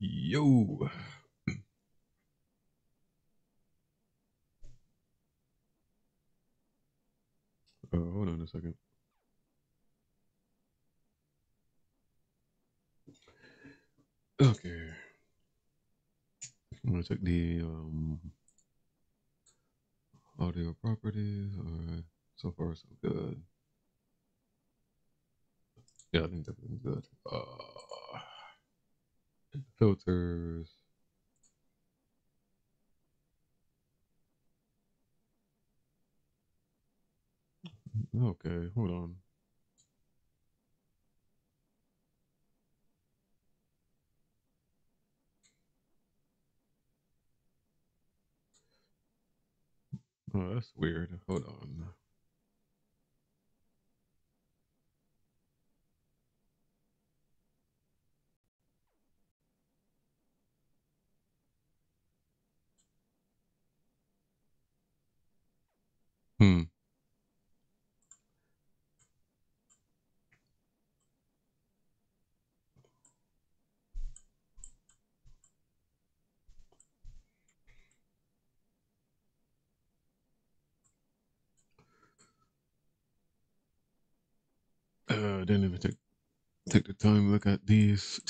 Yo. Oh, hold on a second. Okay. I'm gonna check the audio properties. Alright, so far so good. Yeah, I think that's good. Filters. Okay, hold on. Oh, that's weird. Hold on. Didn't even take the time to look at these.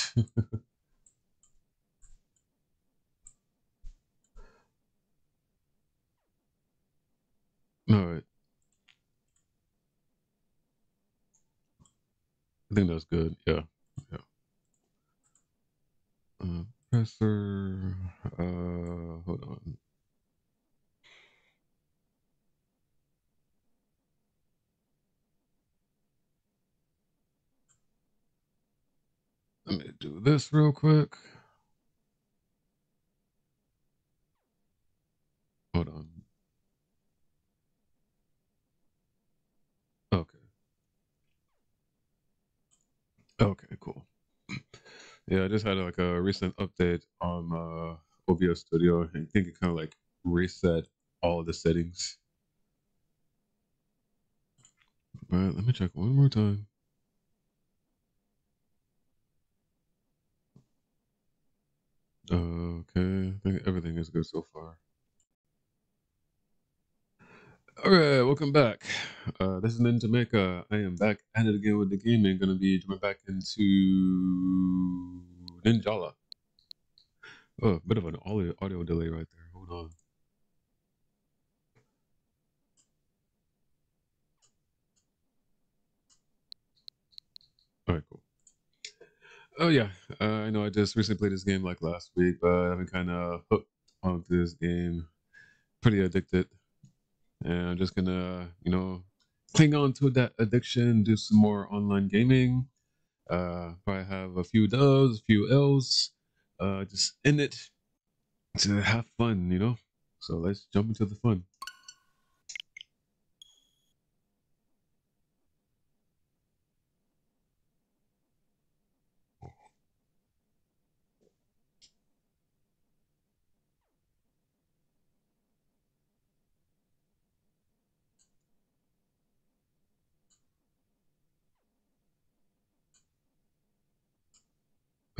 All right, I think that's good. Yeah. Compressor. Hold on. Let me do this real quick. Hold on. Okay, cool. Yeah, I just had like a recent update on OBS Studio, and I think it kind of like reset all of the settings. All right, let me check one more time. Okay, I think everything is good so far. All right, welcome back. This is Nynjamaica. I am back at it again with the game, and gonna be jumping back into Ninjala. Oh, a bit of an audio delay right there. Hold on. All right, cool. Oh yeah, I know I just recently played this game like last week, but I've been kind of hooked onto this game, pretty addicted, and I'm just gonna, cling on to that addiction, do some more online gaming, probably have a few dubs, a few L's, just in it to have fun, So let's jump into the fun.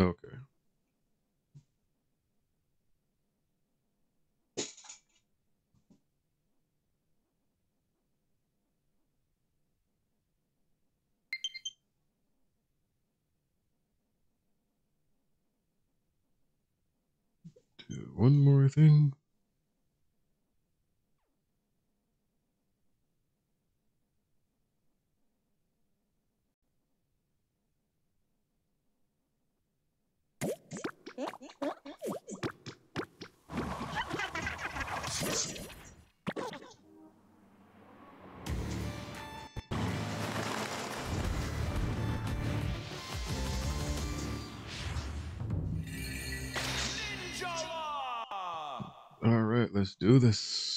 Okay. Do one more thing. All right, let's do this.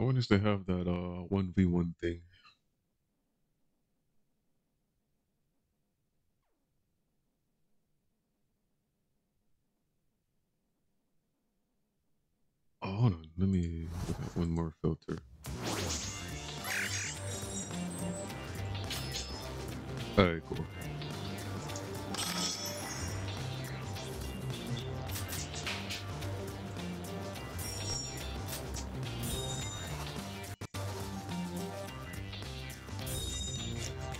I wonder if they have that 1v1 thing. Oh, hold on. Let me look at one more filter. Alright, cool.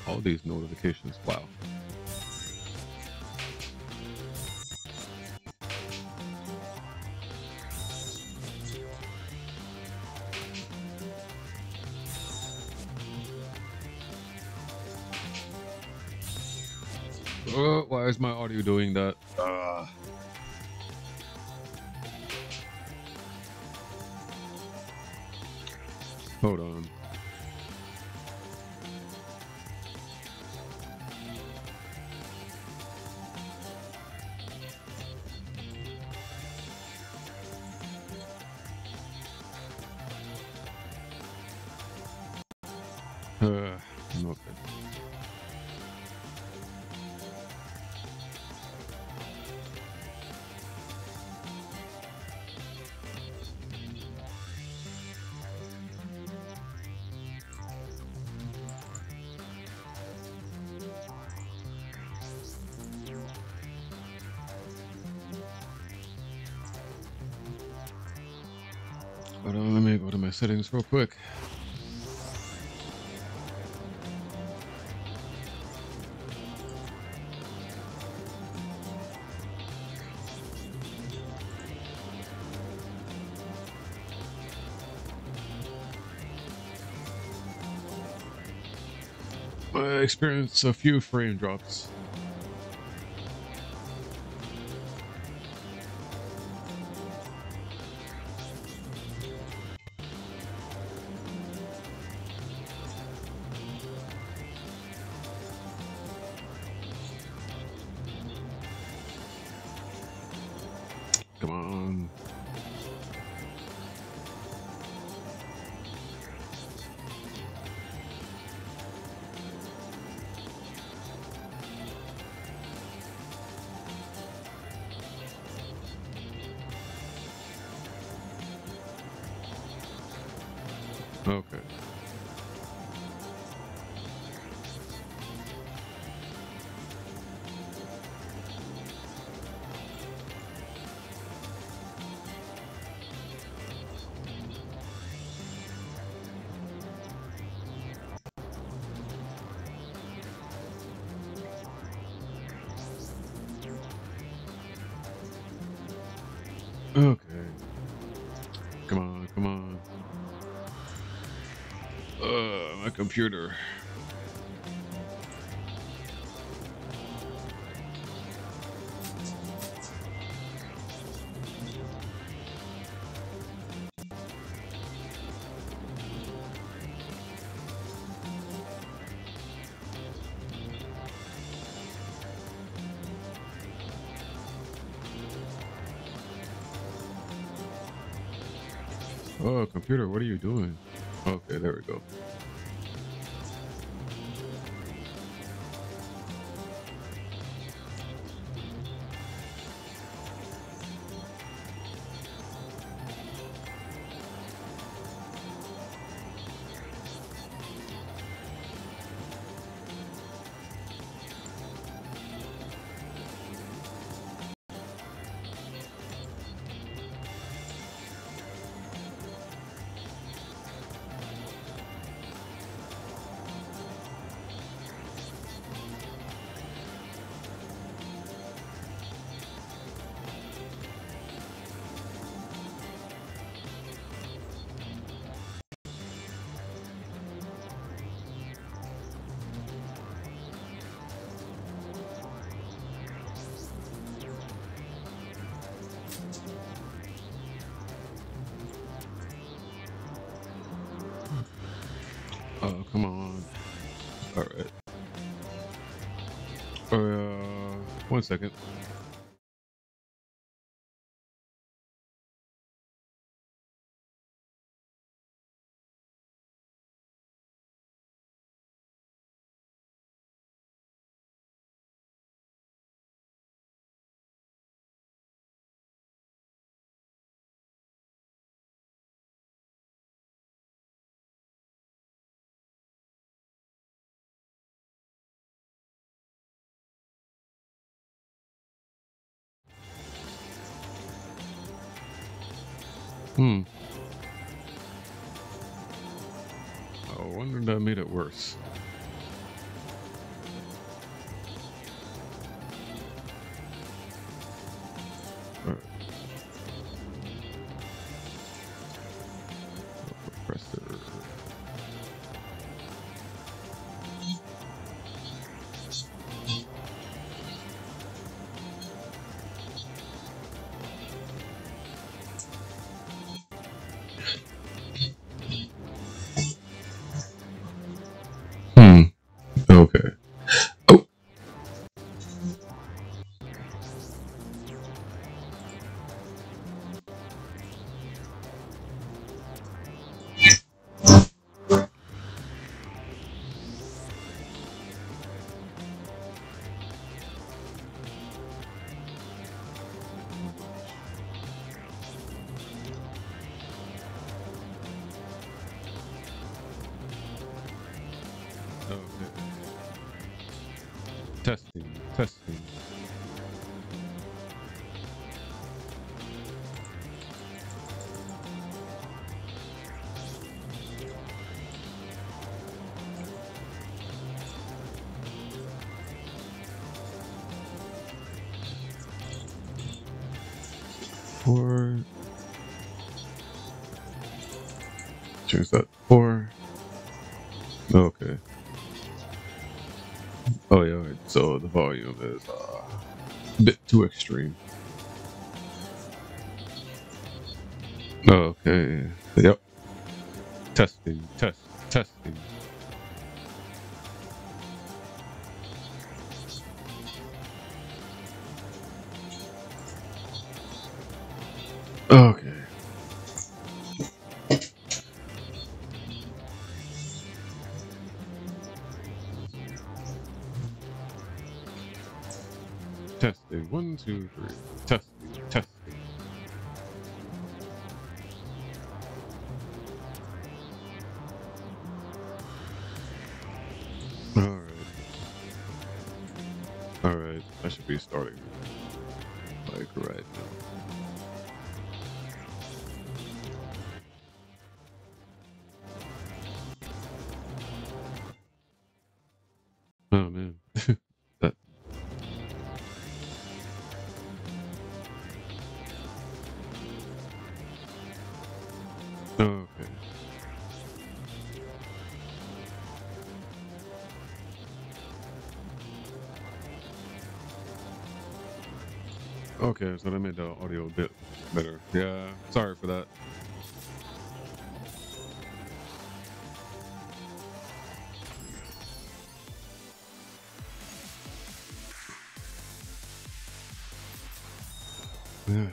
All these notifications, wow. Oh, why is my audio doing that? Hold on. Let me go to my settings real quick. I experienced a few frame drops. Okay. Okay. Come on, come on. My computer. Oh, computer, what are you doing? Okay, there we go. Oh, come on. All right. One second. Hmm. I wonder if that made it worse. All right. Pressure. Testing. Four. Choose that. Four. Okay. Oh yeah, right. So the volume is a bit too extreme. Okay, yep. Testing, testing. Okay. Testing, 1, 2, 3. Testing. All right. I should be starting like right now. Okay, so that made the audio a bit better. Yeah, sorry for that. Yeah.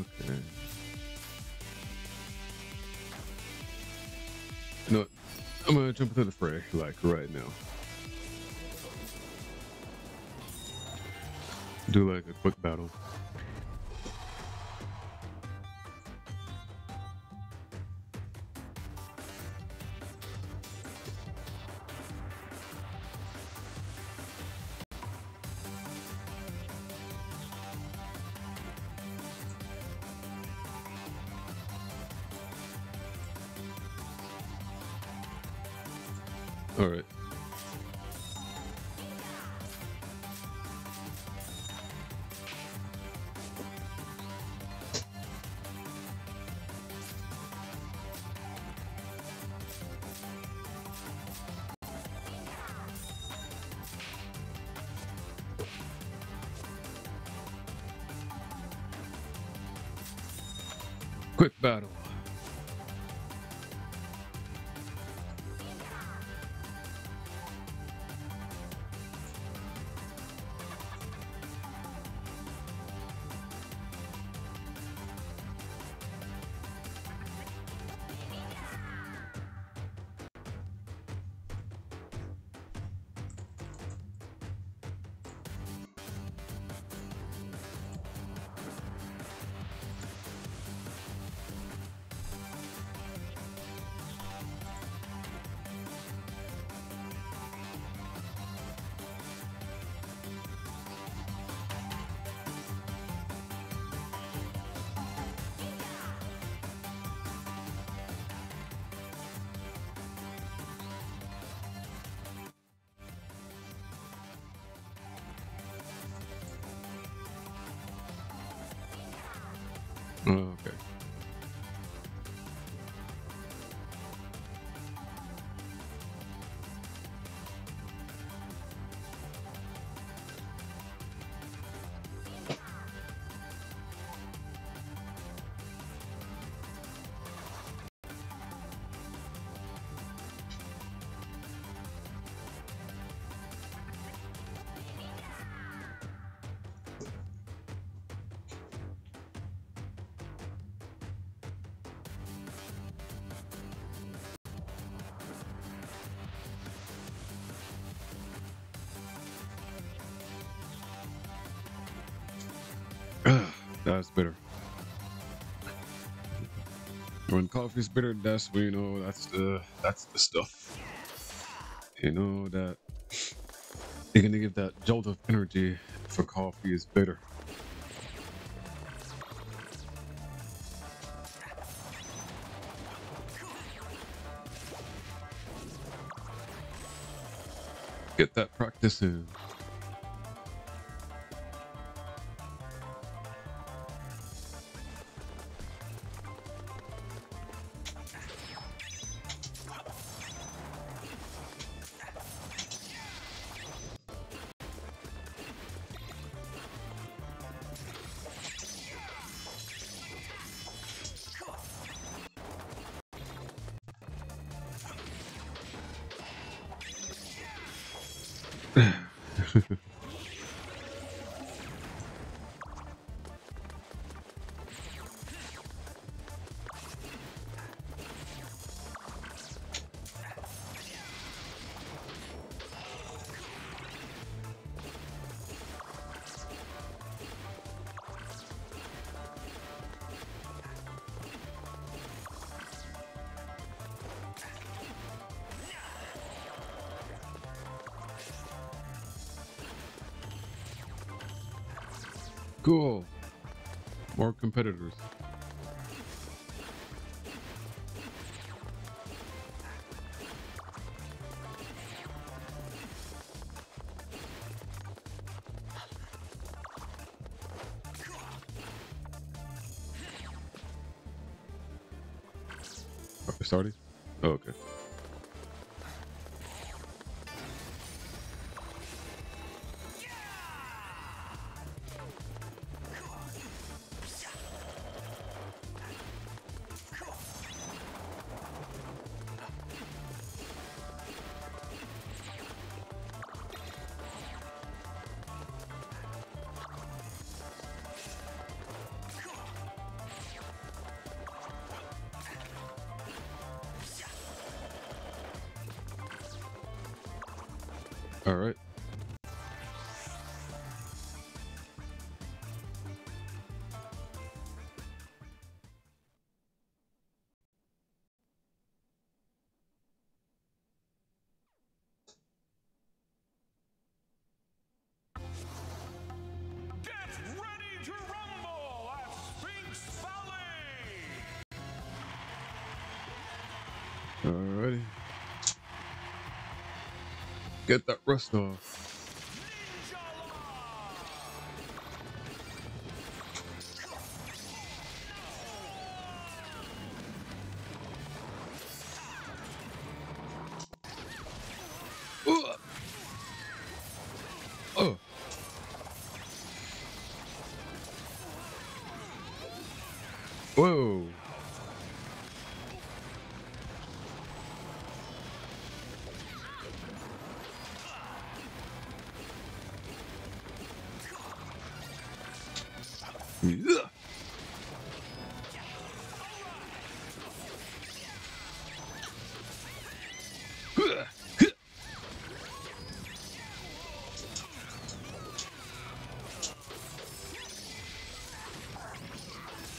Okay. You know what? I'm gonna jump into the fray, like, right now. Do, like, a quick battle. All right. Quick battle. Okay. That's bitter. When coffee's bitter, that's when you know that's the stuff. You know that you're gonna get that jolt of energy if a coffee is bitter. Get that practice in. Cool. More competitors. Are we started? Oh, okay. All right. Get that rust off. Ninjala. Oh. Whoa.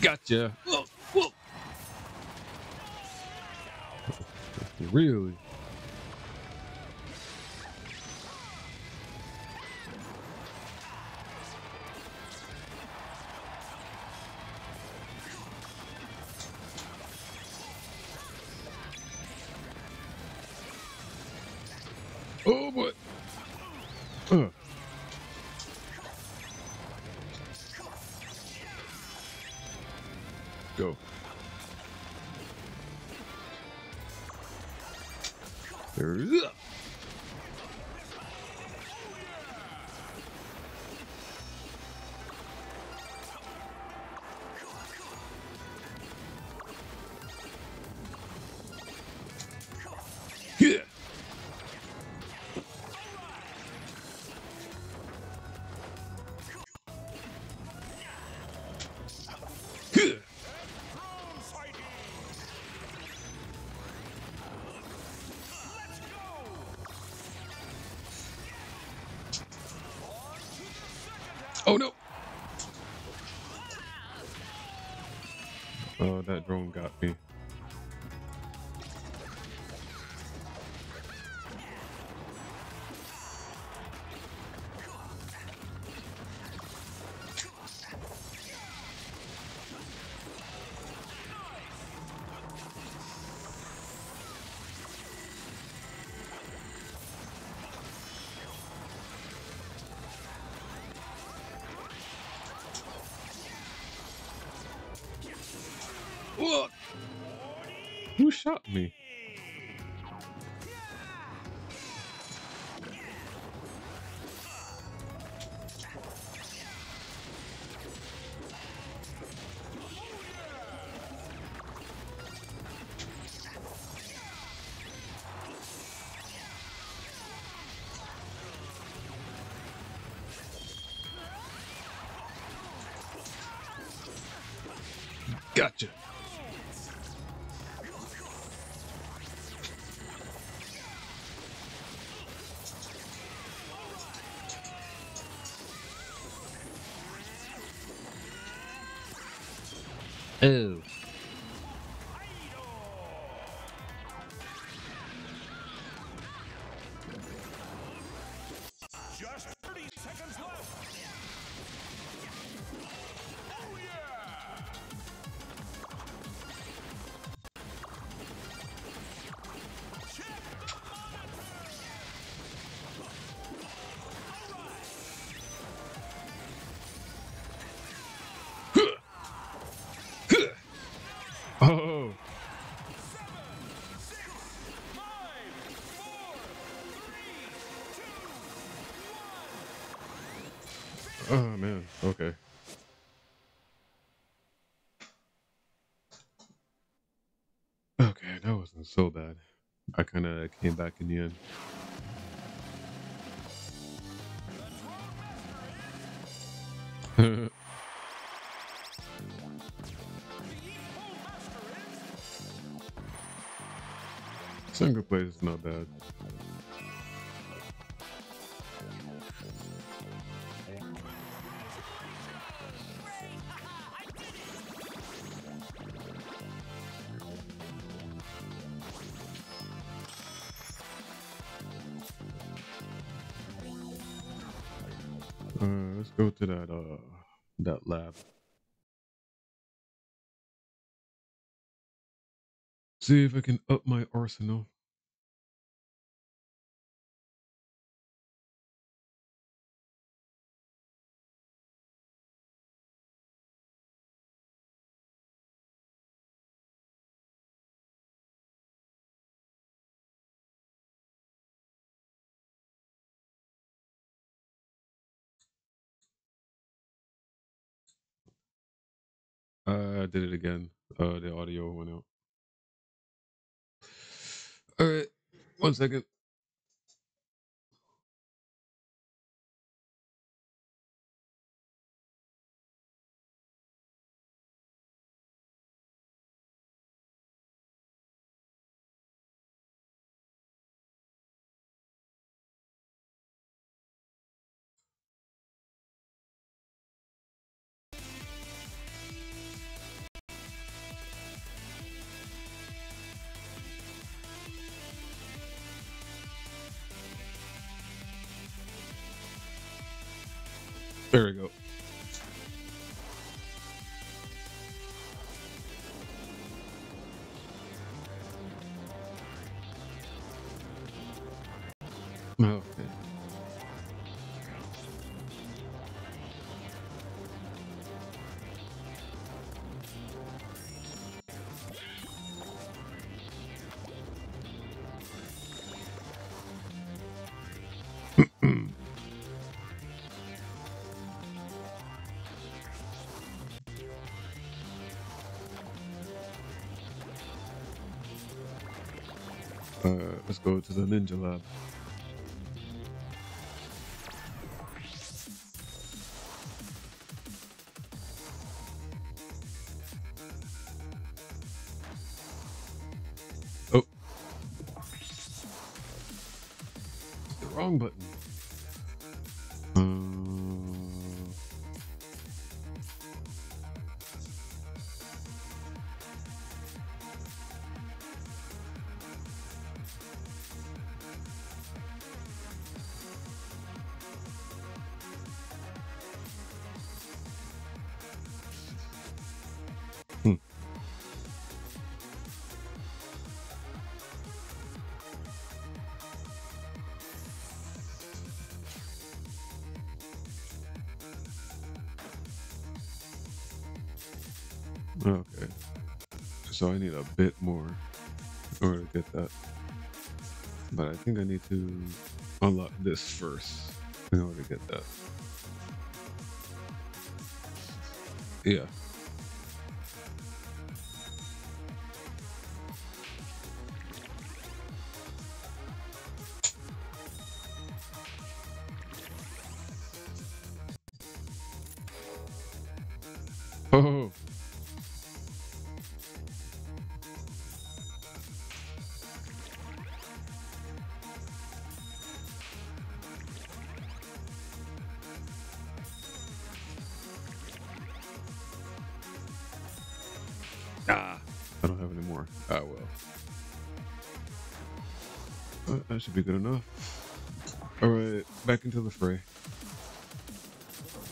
Gotcha. Whoa, whoa. Really? Oh, boy. Go. Oh no! Oh, that drone got me. Who shot me? Gotcha. Oh. Just 30 seconds left. Oh yeah. Check the monitor. Oh. 7, 6, 5, 4, 3, 2, 1. Oh man, okay. Okay, that wasn't so bad. I kind of came back in the end. Single player is not bad. Let's go to that that lab. See if I can up my arsenal. I did it again. The audio went out. All right, 1 second. There we go. Okay. Let's go to the ninja lab. Oh. The wrong button. Okay, so I need a bit more in order to get that, but I think I need to unlock this first in order to get that. Yeah. Oh. I don't have any more. Ah, well. But that should be good enough. Alright, back into the fray.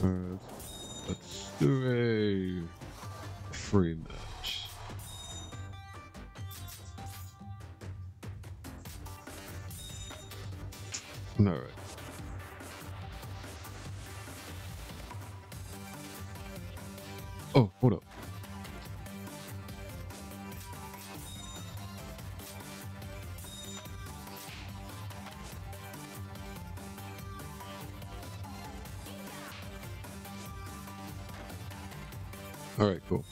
Alright, let's do a free match. Alright. Oh, hold up. All right, cool.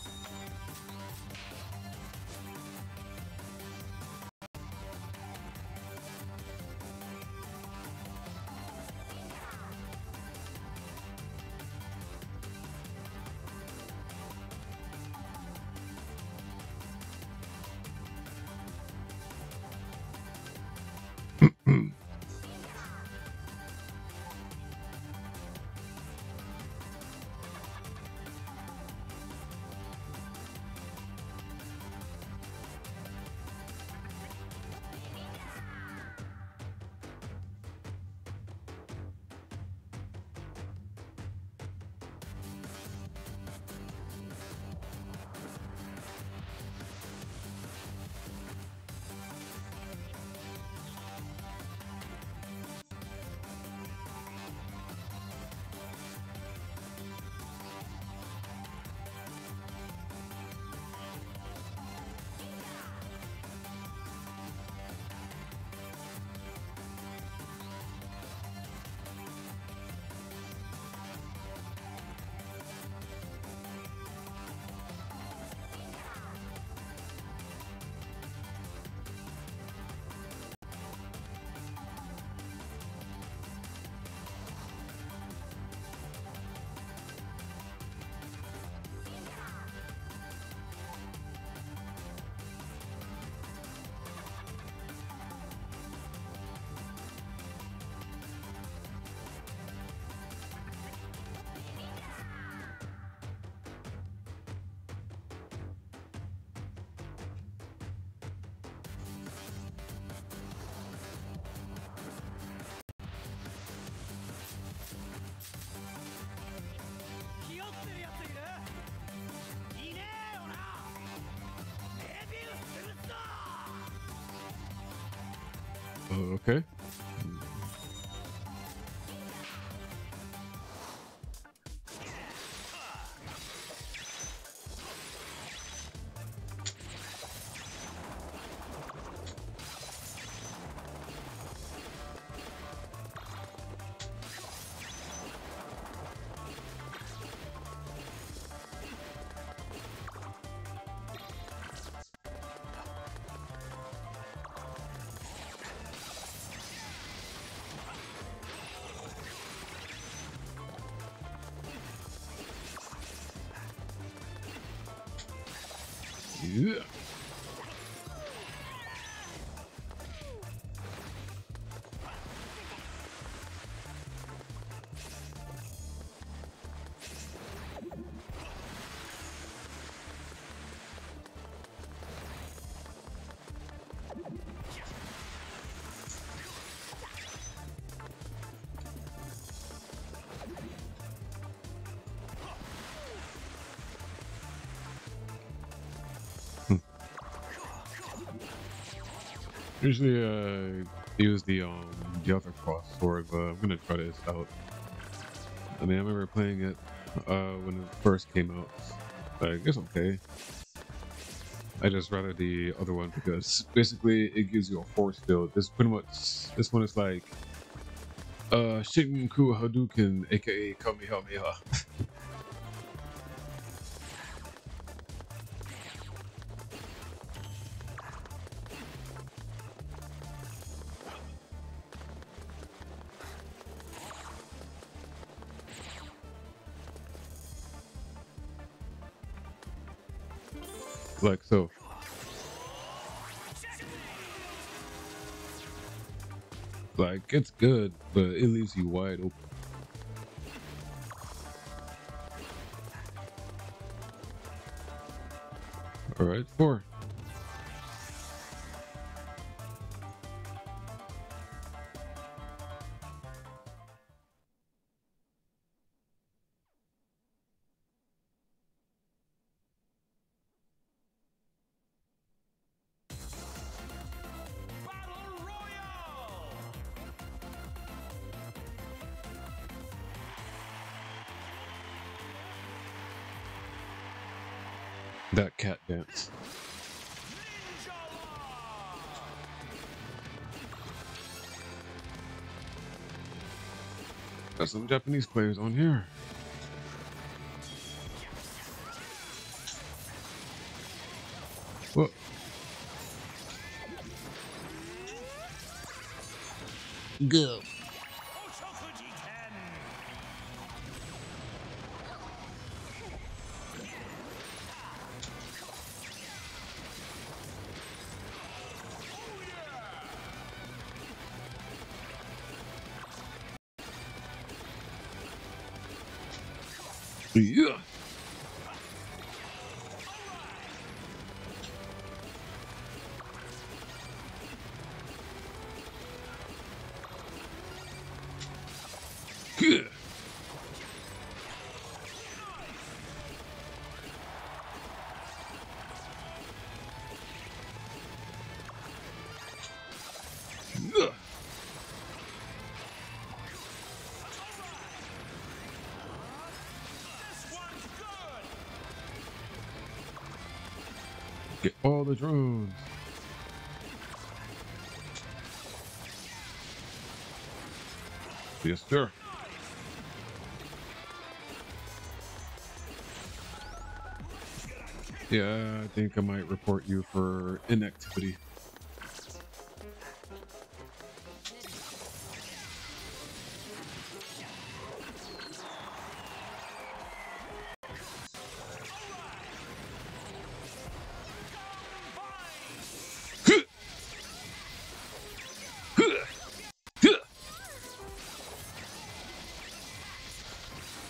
Okay. 鱼。Usually use the other crossword, but I'm gonna try this out. I mean, I remember playing it when it first came out. Like, it's okay. I just rather the other one because basically it gives you a force field. This pretty much this one is like Shinku Hadouken, aka Kamehameha. Like so. Like, it's good, but it leaves you wide open. Alright, 4. That cat dance. Got some Japanese players on here. What? Go. Yeah. Good. Get all the drones. Yes, sir. Yeah, I think I might report you for inactivity.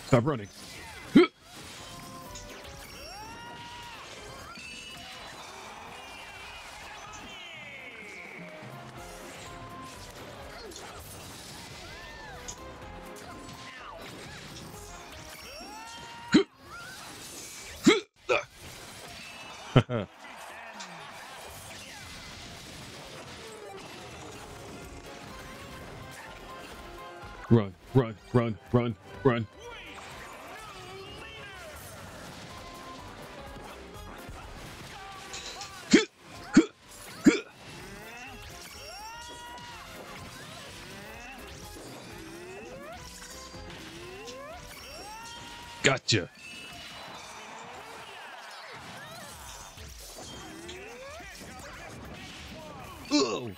Stop running. Run, run, run, run, run. Gotcha. Ugh.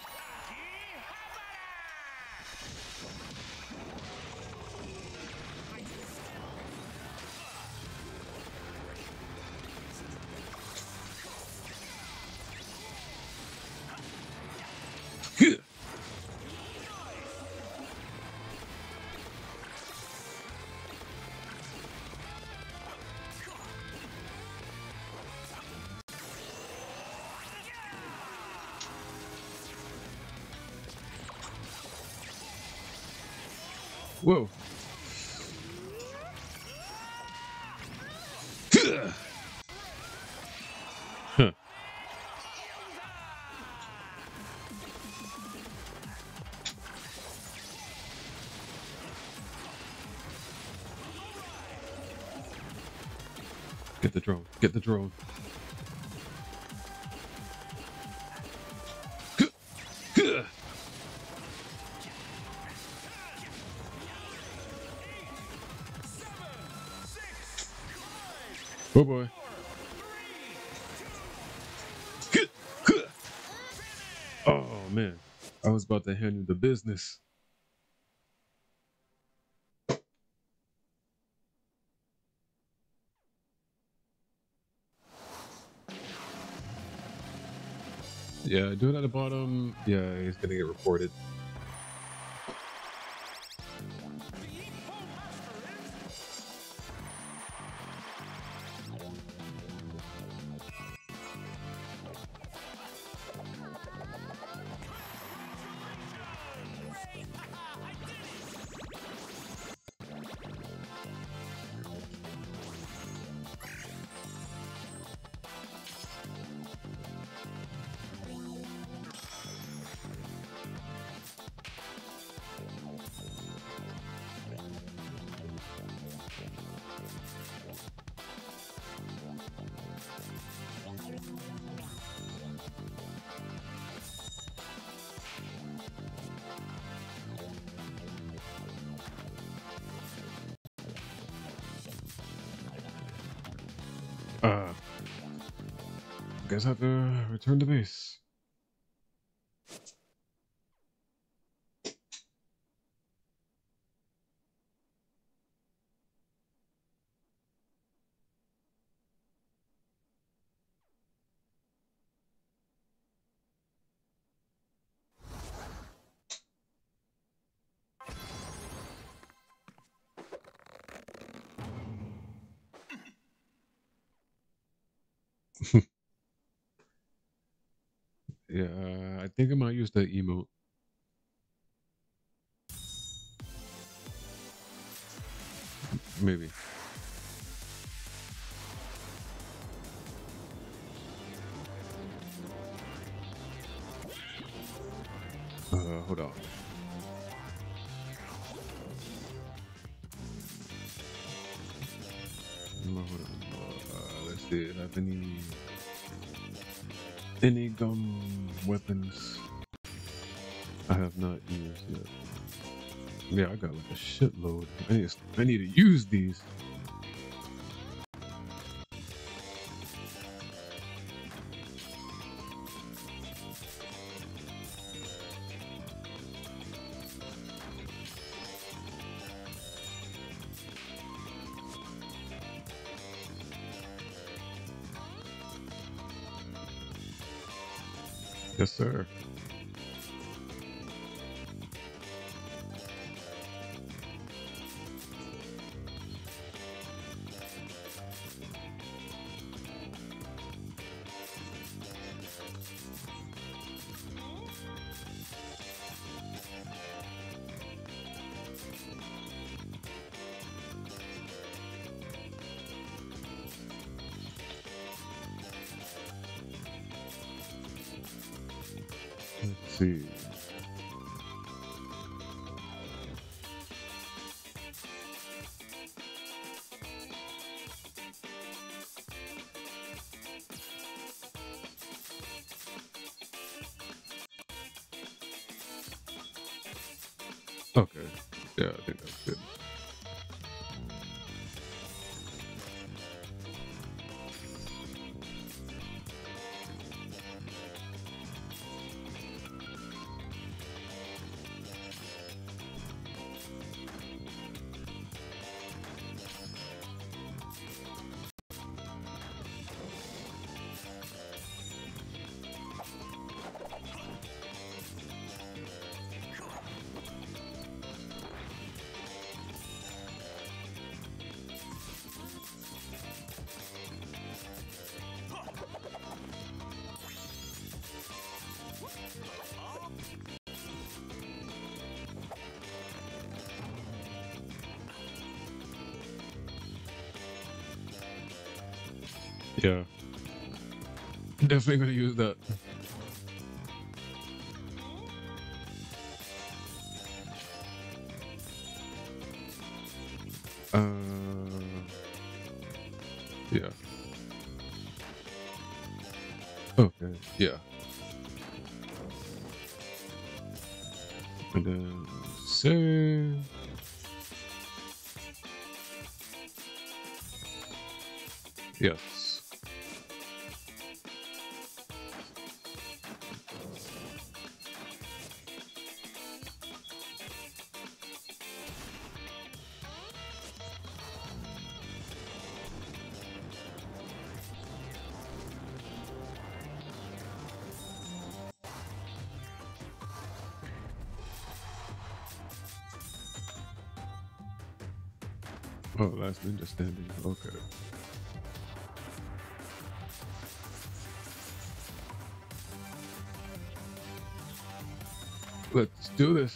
Whoa. Huh. Get the drone. Get the drone. Oh boy. Oh man, I was about to handle the business. Yeah, doing it at the bottom. Yeah, he's gonna get reported. Guess I have to return to base. Yeah, I think I might use the emote. Maybe. Hold on. No, hold on. Let's see, I have any gun weapons I have not used yet. Yeah, I got like a shitload. I need to use these. Yes, sir. See. Okay. Yeah, I think that's good. Yeah. Definitely gonna use that. Yeah. Okay. Yeah. And then save. Yes. Oh, last ninja standing. Okay. Let's do this.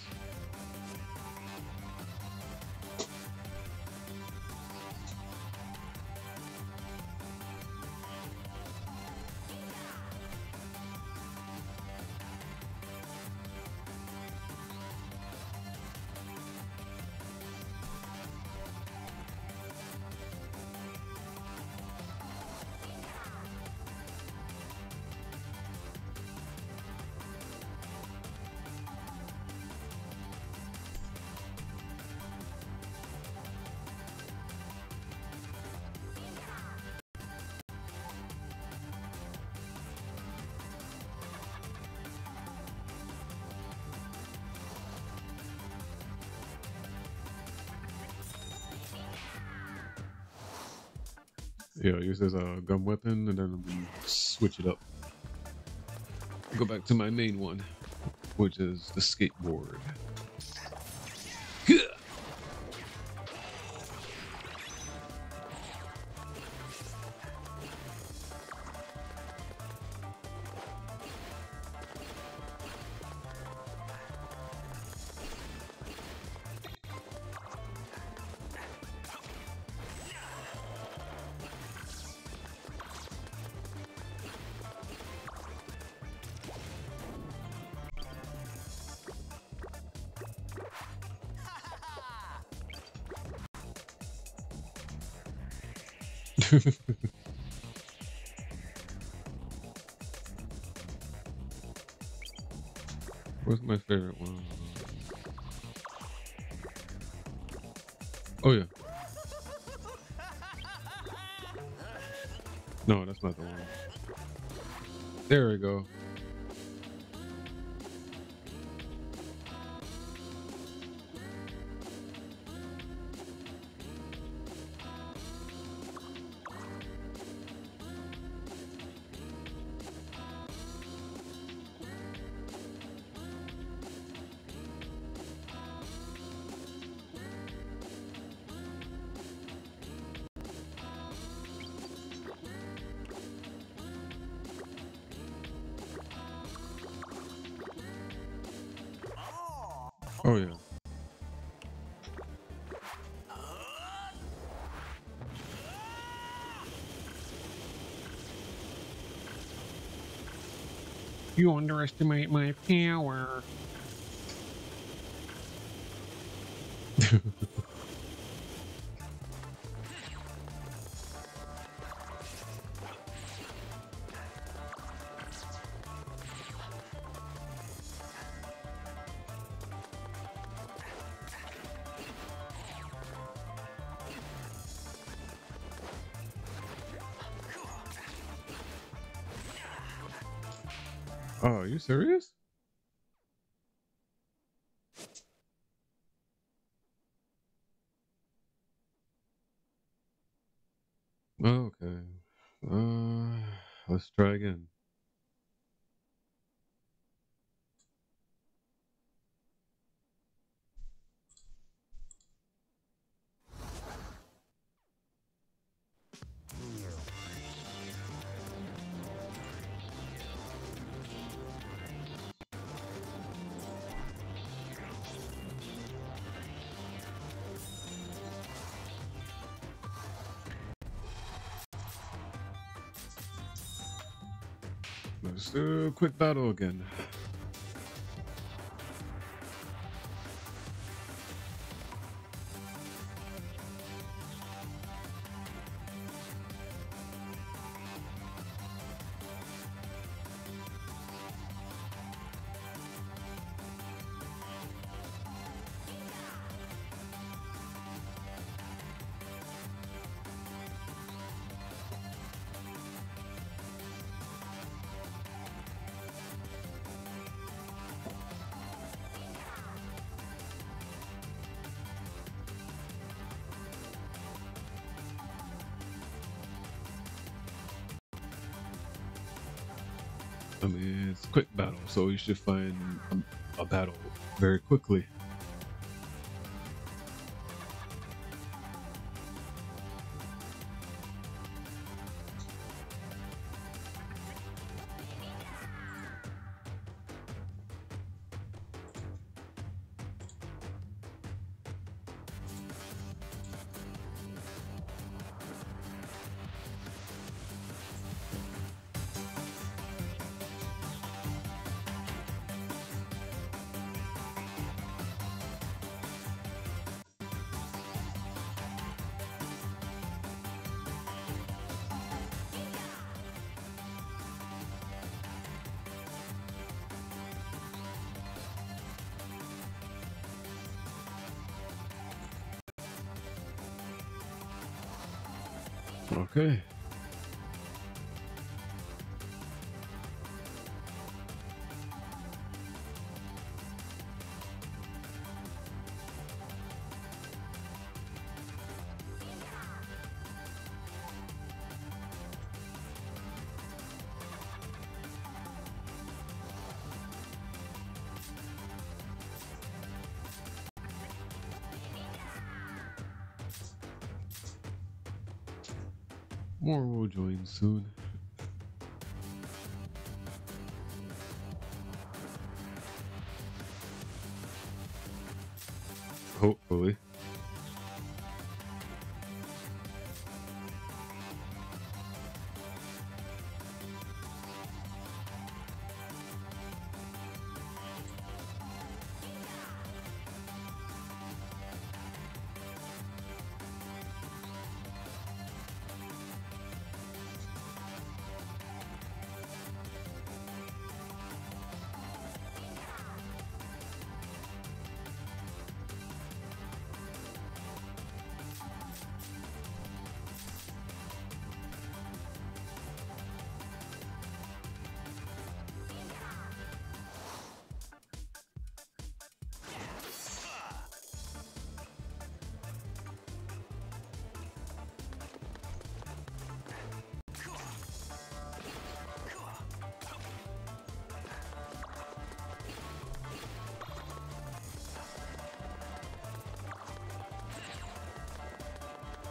Yeah, use this gun weapon and then switch it up. Go back to my main one, which is the skateboard. What's my favorite one? Oh yeah. No, that's not the one. There we go. Oh yeah. You underestimate my power. Oh, are you serious? Okay. Let's try again. Let's do a quick battle again. I mean, it's a quick battle, so you should find a battle very quickly. Okay. More will join soon. Hopefully.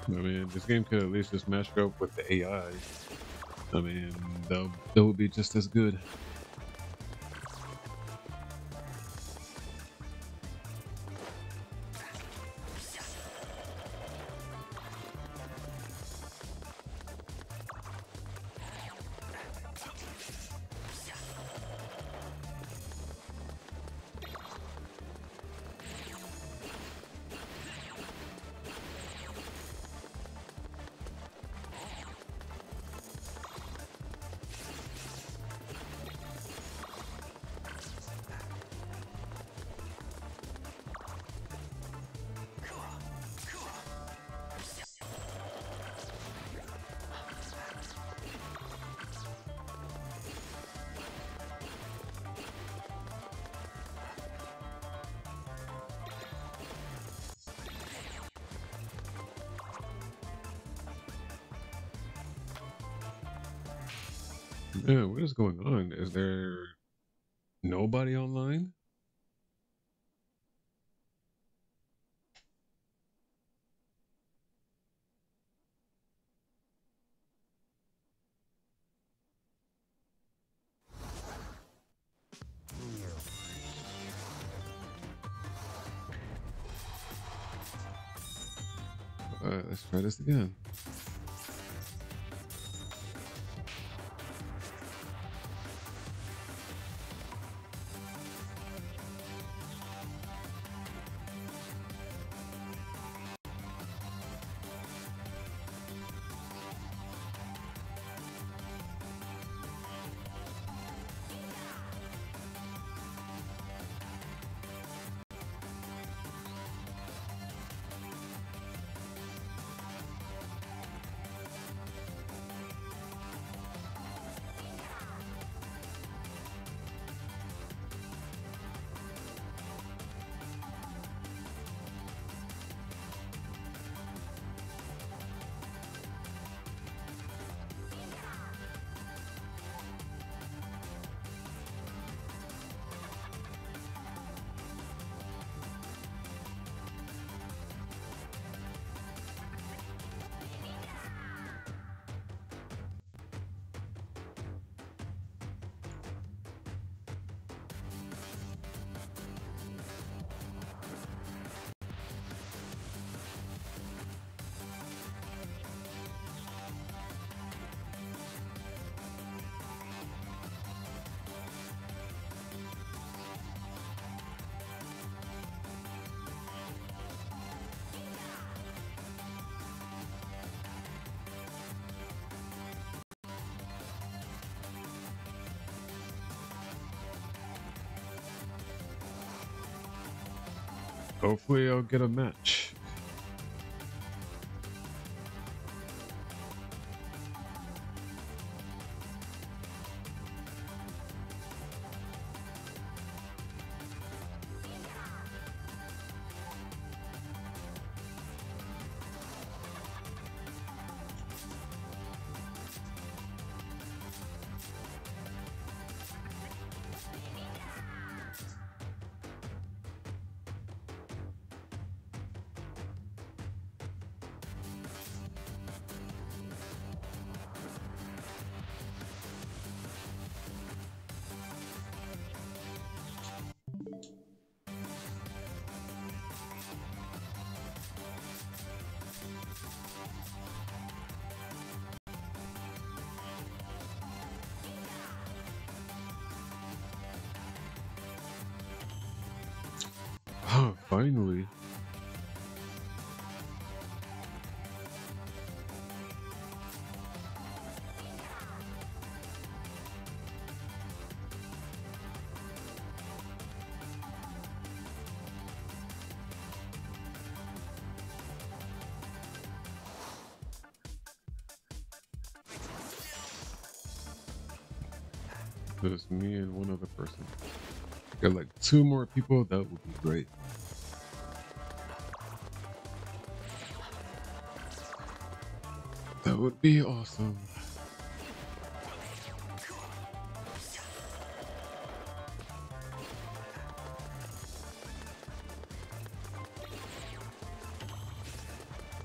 I mean, this game could at least just mash it up with the AI. I mean, that would be just as good. Yeah, what is going on? Is there nobody online? All right, let's try this again. Hopefully I'll get a match. Finally. Just me and one other person. Got like 2 more people, that would be great. That would be awesome.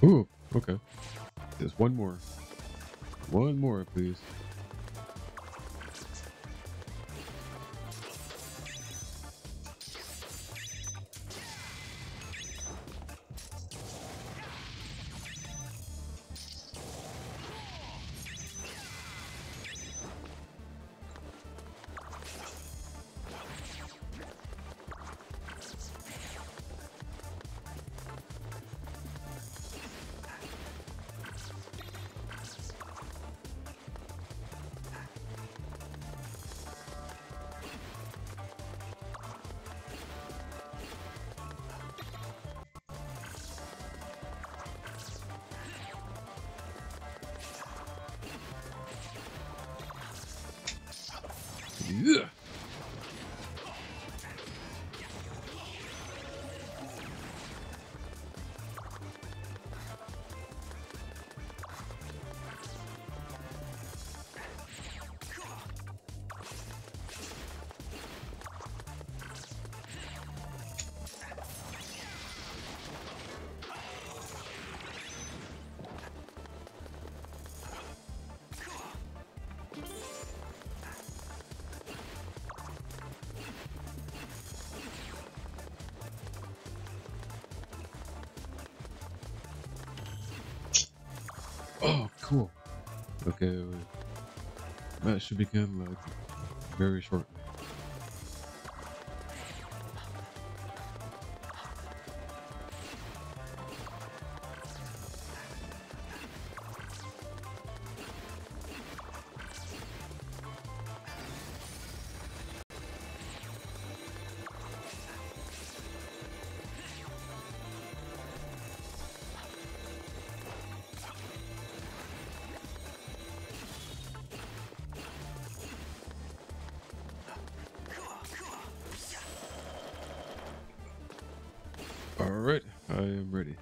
Ooh, okay. Just one more. One more, please. Yeah. Oh, cool. Okay, wait. That should begin like very shortly. Alright, I am ready.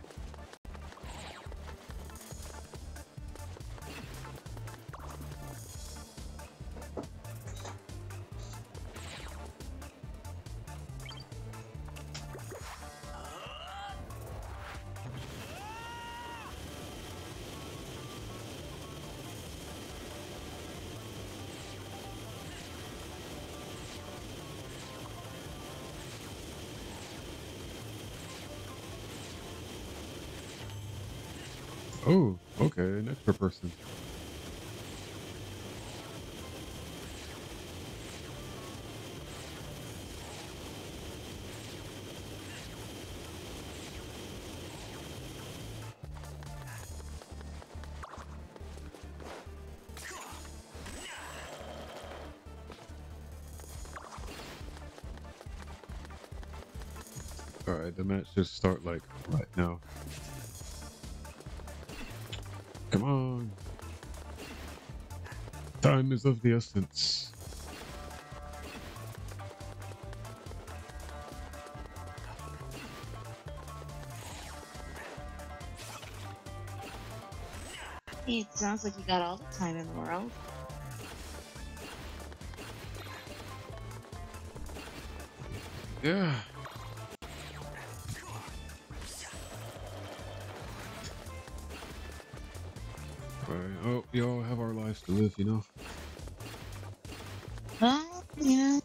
Oh, okay, an extra person. All alright, the match should start like right now. Come on! Time is of the essence. It sounds like you got all the time in the world. Yeah. Right. Oh, we all have our lives to live, you know. Well, yeah.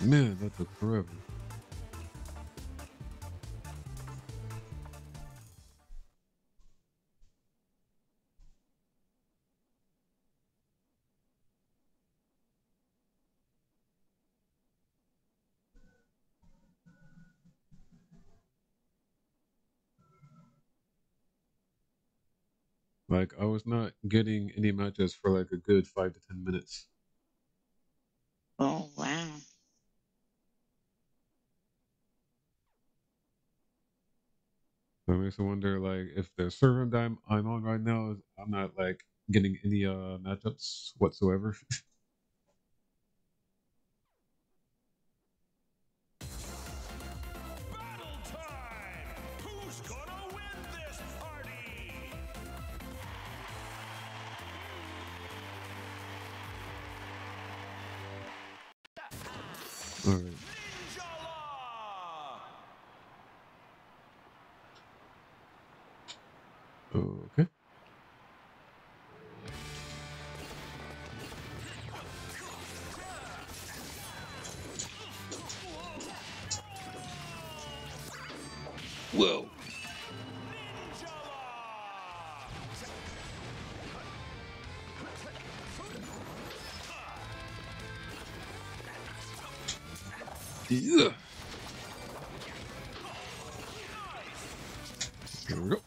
Man, that took forever. Like, I was not getting any matches for like a good 5 to 10 minutes. Oh, wow. That makes me wonder, like, if the server I'm on right now, I'm not like getting any matchups whatsoever. Battle time! Who's gonna win this party? All right. Okay. Whoa. Yeah. Here we go.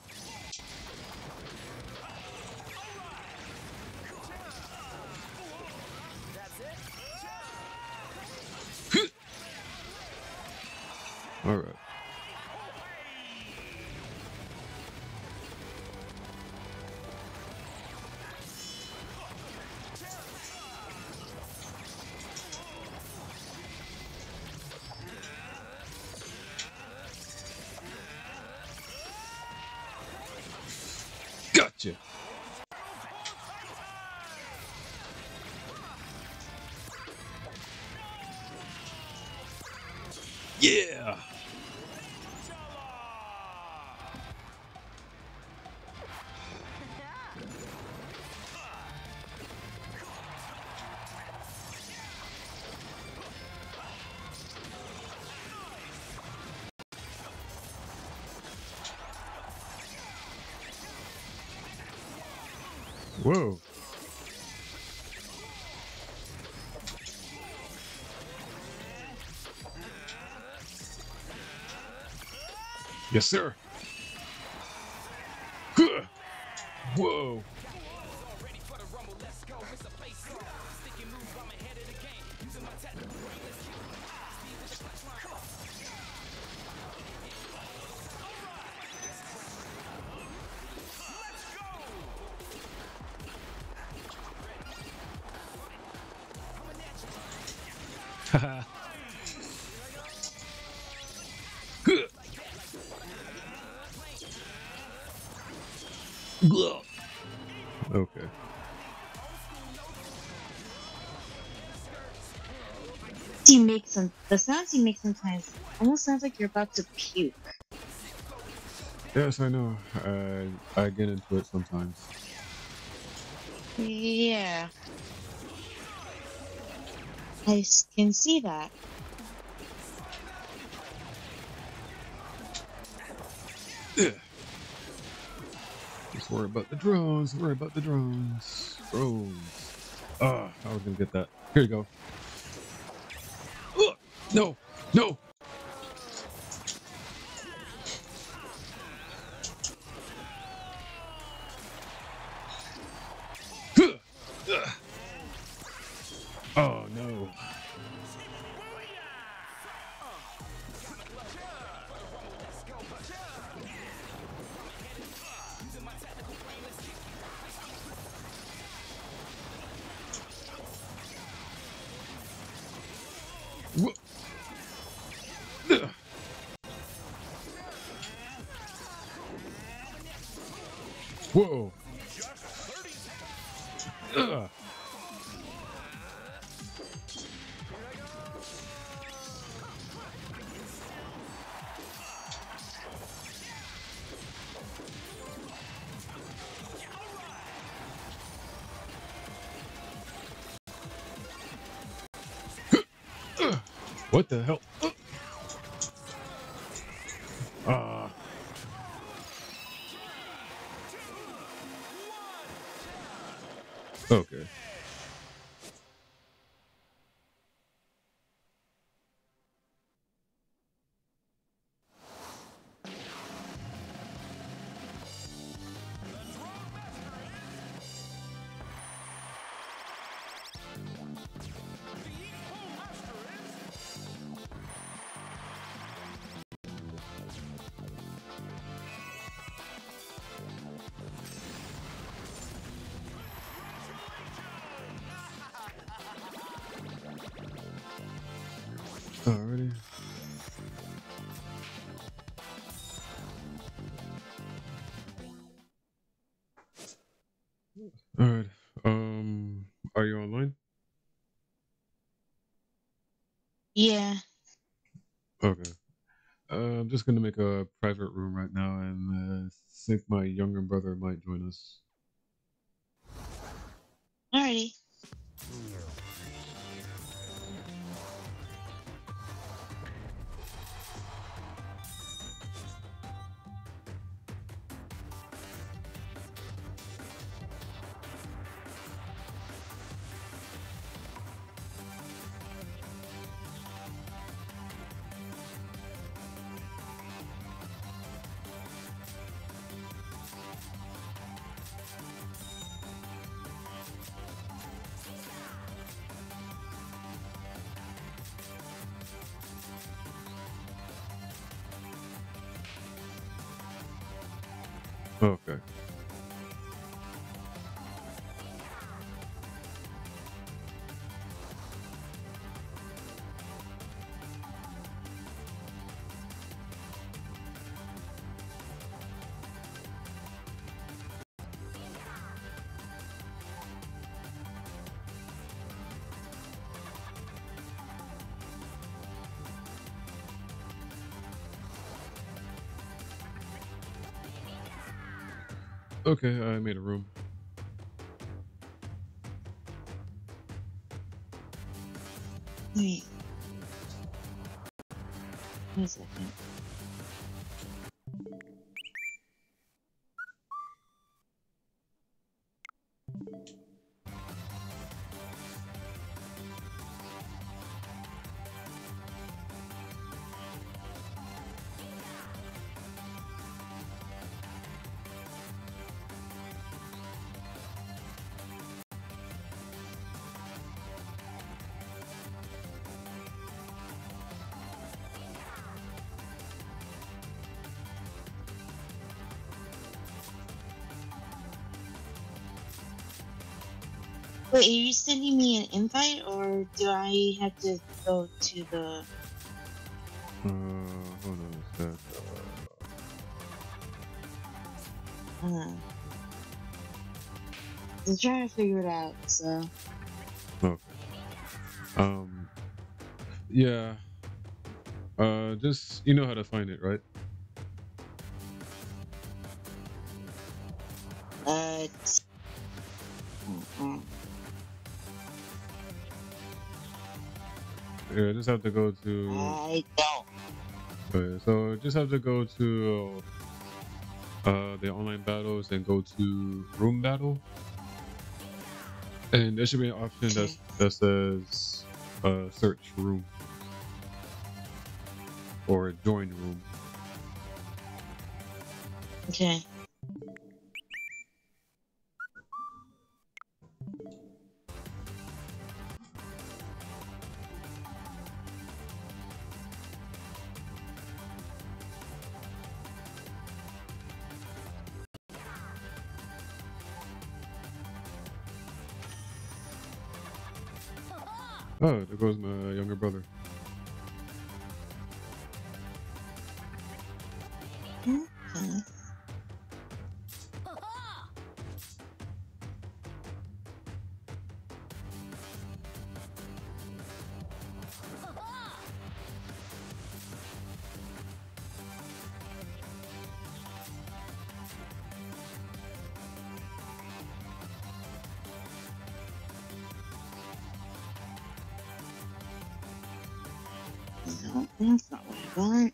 Gotcha. Yeah. Whoa. Yes, sir. Huh. Whoa. Haha. Okay. The sounds you make sometimes almost sounds like you're about to puke. Yes, I know. I get into it sometimes. Yeah. I can see that. Ugh. Just worry about the drones. Worry about the drones. Drones. Ah, I was gonna get that. Here you go. Ugh. No. No! Oh no. Whoa. Ugh. What the hell? Okay. Alrighty. Alright. Are you online? Yeah. Okay. I'm just gonna make a private room right now, and I think my younger brother might join us. Alrighty. Okay. Okay, I made a room. Wait. One second. Wait, are you sending me an invite, or do I have to go to the... hold on a sec. I'm trying to figure it out, so... Okay. Yeah. Just, you know how to find it, right? Yeah, just have to go to. I don't. Okay, so just have to go to the online battles and go to room battle, and there should be an option that says search room. or a joined room. Okay. Oh, there goes my younger brother. Okay. No, that's not what I want.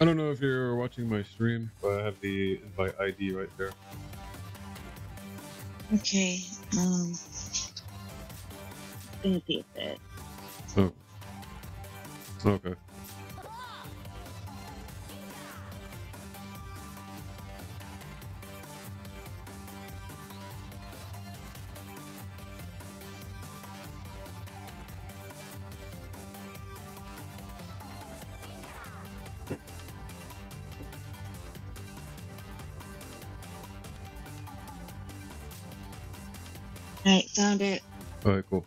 I don't know if you're watching my stream, but I have the invite ID right there. Okay, I'm gonna be a bit. Oh. Okay. Alright, found it. Alright, cool.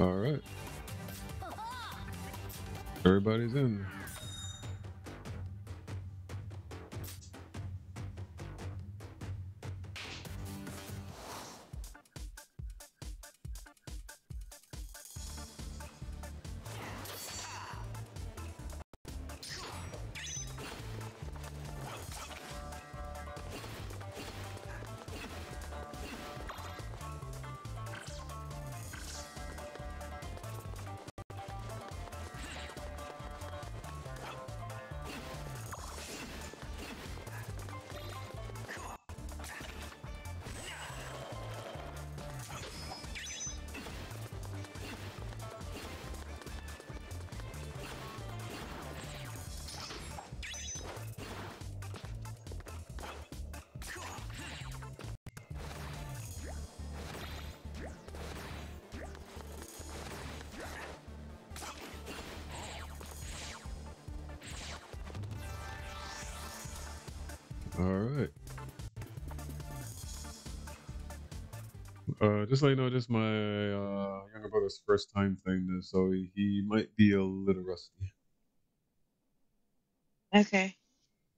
Alright. Everybody's in. Alright. Just so you know, this is my younger brother's first time playing this, so he might be a little rusty. Okay.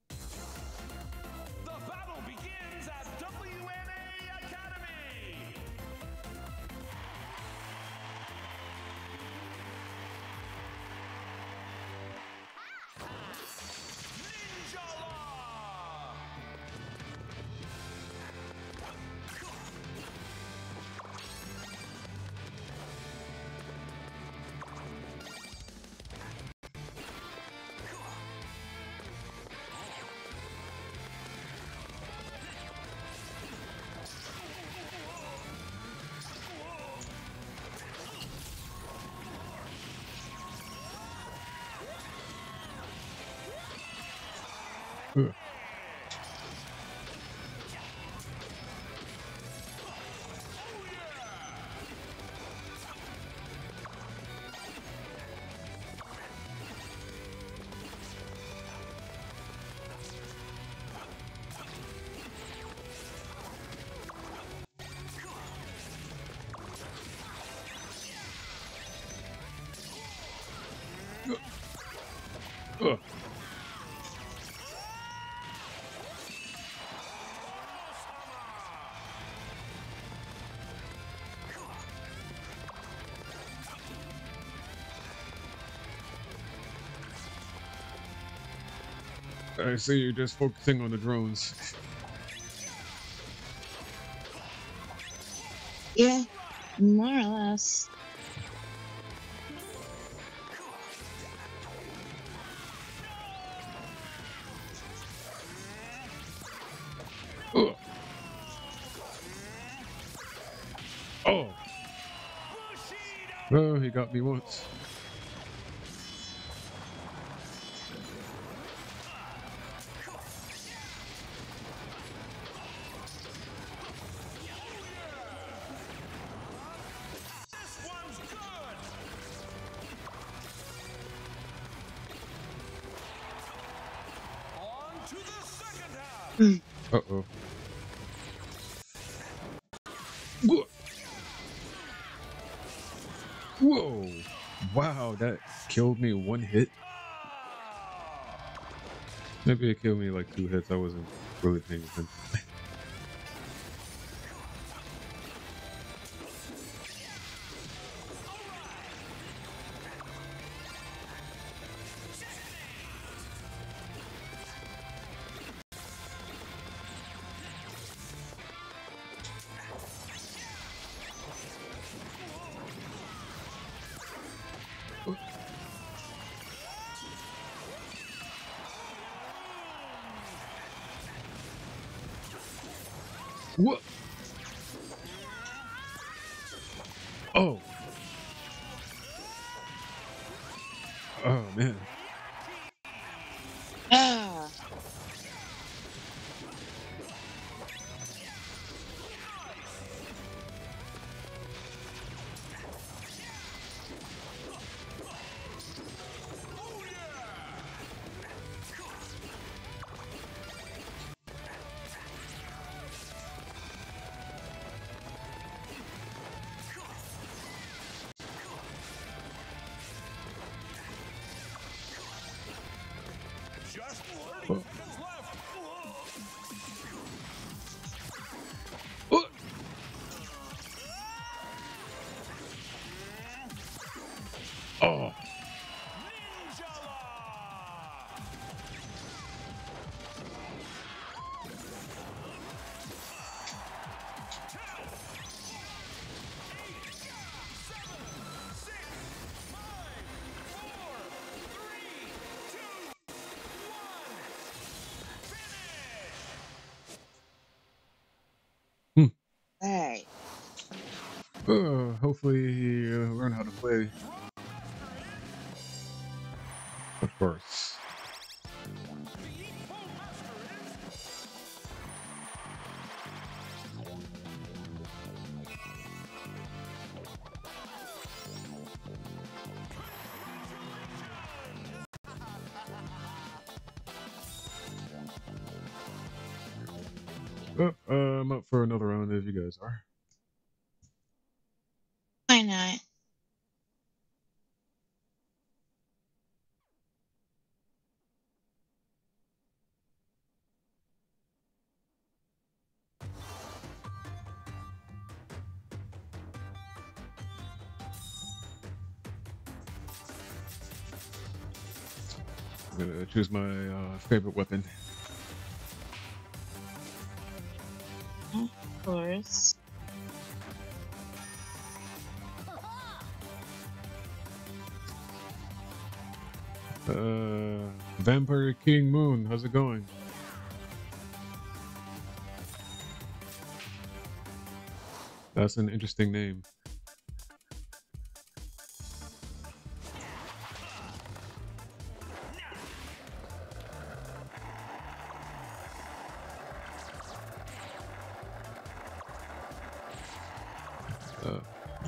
The battle begins at WNA Academy! Ninjala! I see you're just focusing on the drones. Yeah, more or less. Oh, he got me once. Uh-oh. Whoa! Wow, that killed me one hit. Maybe it killed me like two hits. I wasn't really paying attention. What? Oh. Oh, man. Ah. Oh. Oh. Oh. Alright. Hopefully you learn how to play. Of course. I'm up for another round if you guys are. Why not? I'm gonna choose my favorite weapon. Of course. Vampire King Moon, how's it going? That's an interesting name.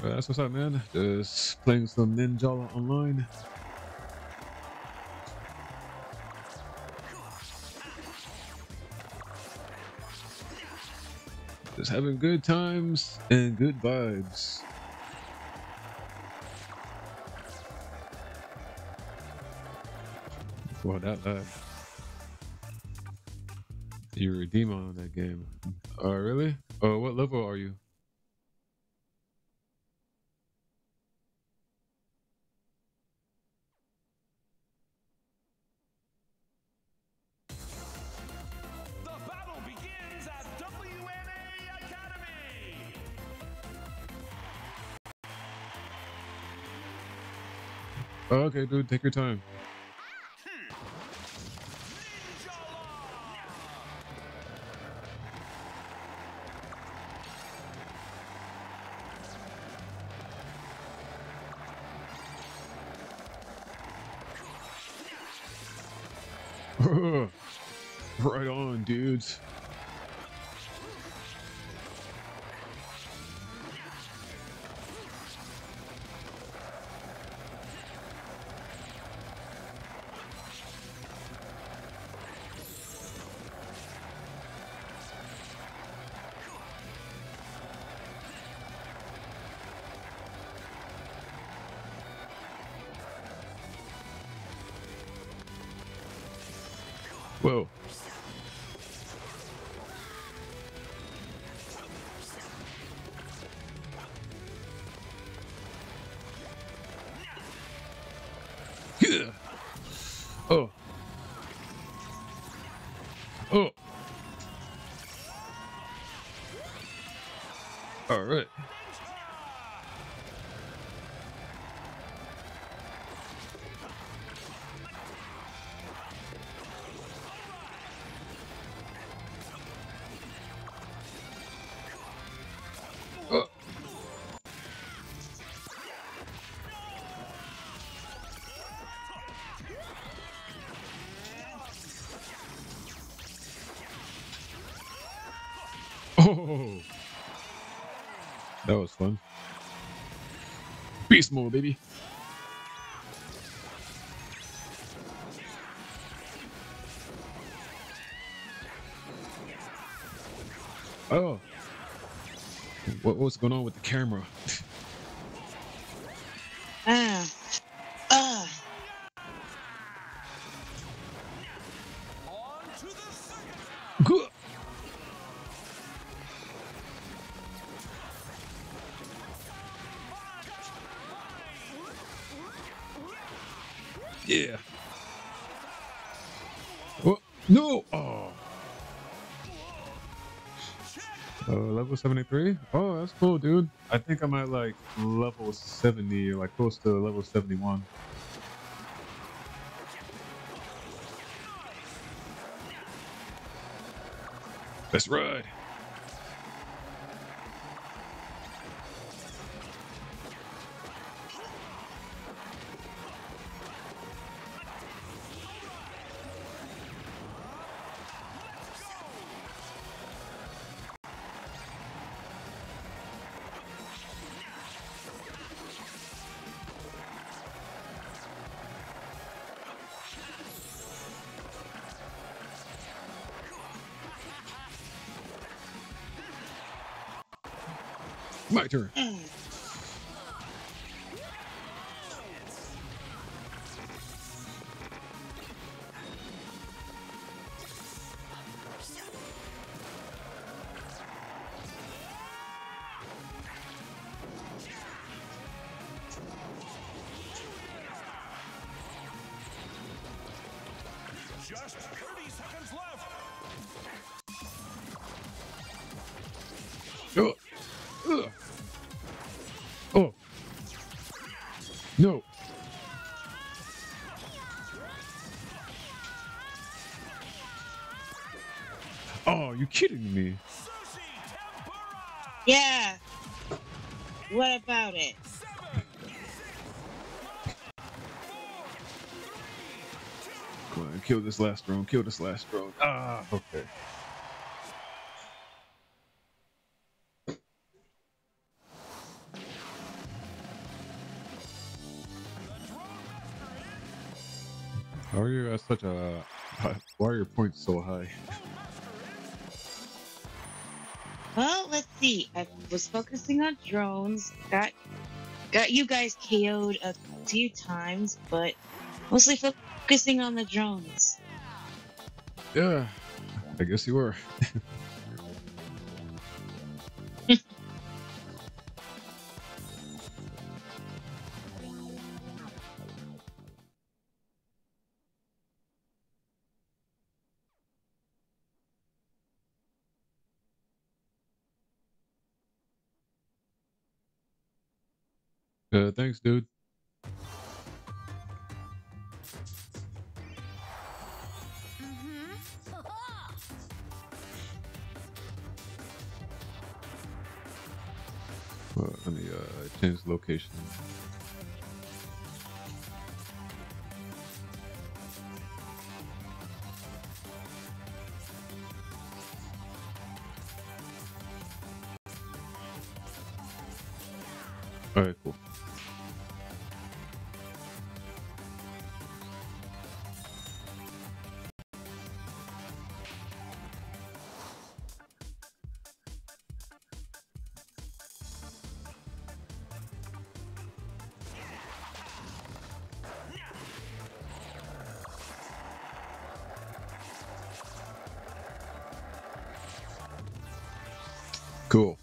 That's what's up, man. Just playing some Ninjala online. Just having good times and good vibes. Well, that lag. You were a demon on that game. Oh, really? Oh, what level are you? Oh, okay, dude, take your time. Right on, dudes. Whoa. Yeah. Oh. Oh. All right. Oh, that was fun. Beast mode, baby. Oh, what's going on with the camera? Yeah. Oh, no. Oh. Level 73. Oh, that's cool, dude. I think I'm at like level 70, like close to level 71. Let's ride. My turn. Just 30 seconds left. Oh. Oh, no. Oh, you kidding me? Yeah. What about it? Come on, kill this last drone. Kill this last drone. Ah, okay. How are you at such a... Why are your points so high? Well, let's see. I was focusing on drones. Got you guys KO'd a few times, but mostly focused... focusing on the drones. Yeah, I guess you were. Thanks, dude. Let me change the location. All right, cool. Cool.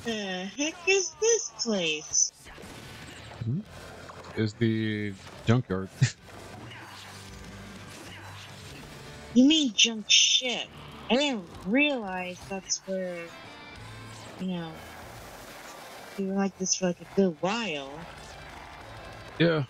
What the heck is this place? Mm-hmm. It's the junkyard. You mean junk shit? I didn't realize that's where, you know, we were like this for like a good while. Yeah.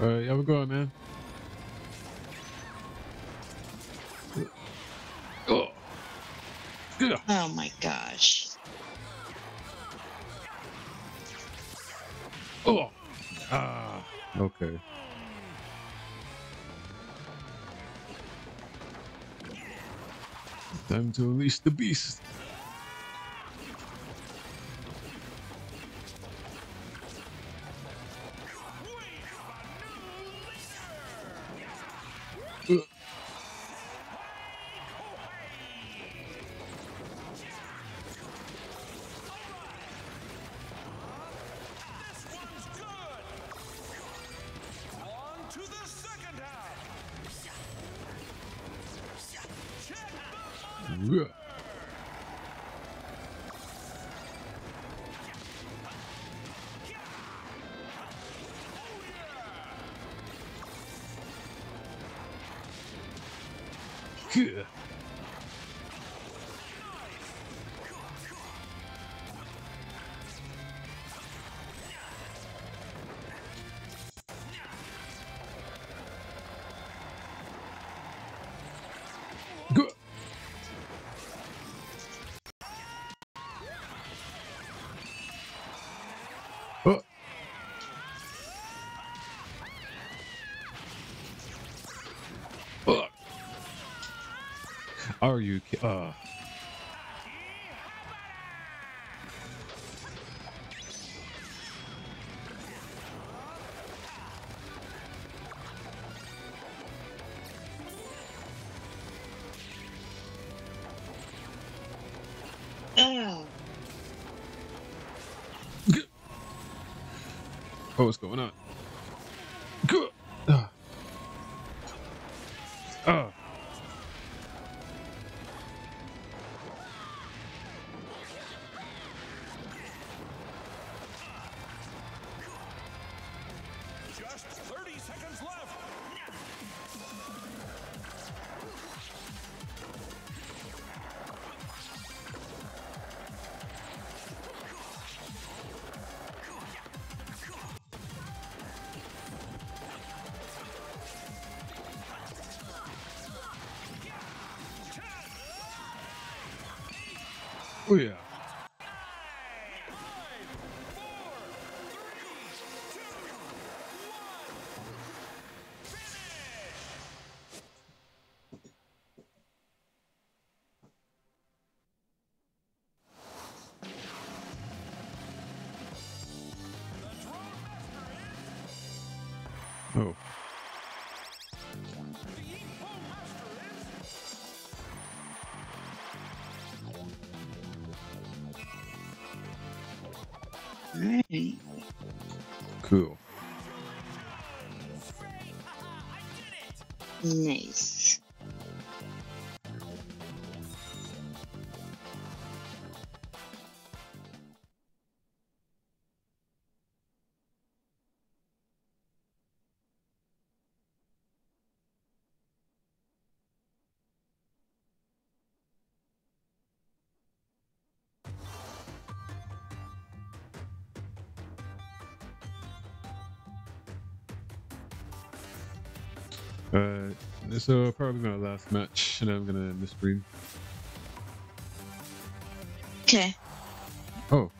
Alright, yeah, we're going, man. Oh, oh my gosh. Oh, ah, okay. Time to unleash the beast. Are you what's going on. Just 30 seconds left. Oh yeah. 5, 4, 3, 2, 1, finish! The drone master is... Oh. The info master is... Cool. Nice. So probably my last match, and I'm gonna end the stream. Okay. Oh.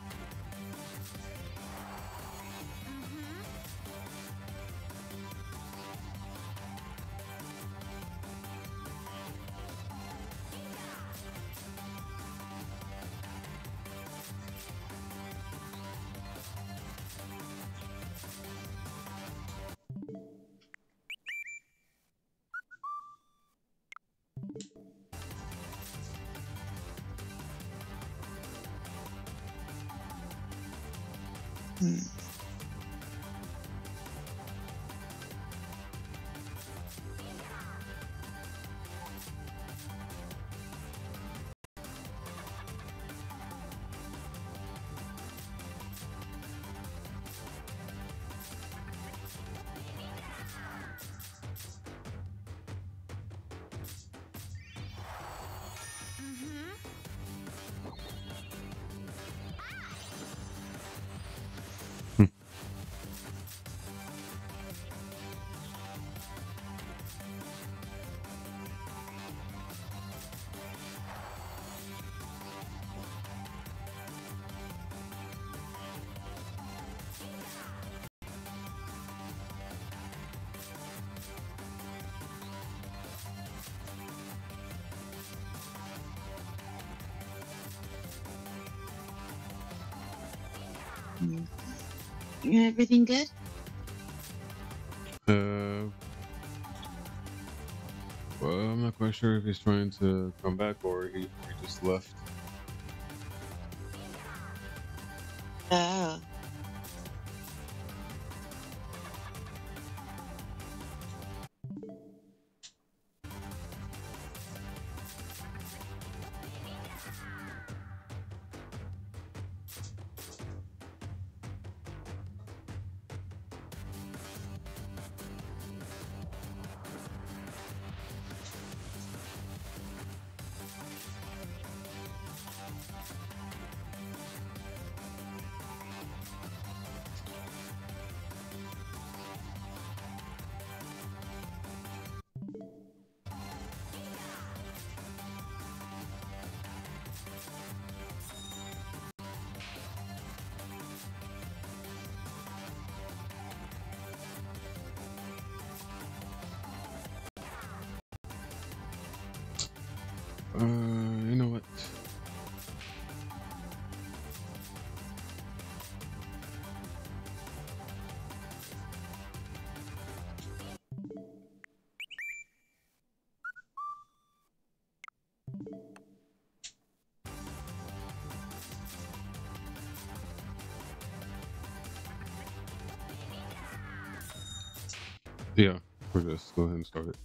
Everything good? Well, I'm not quite sure if he's trying to come back or he just left. Oh. You know what? Yeah, we're just go ahead and start it.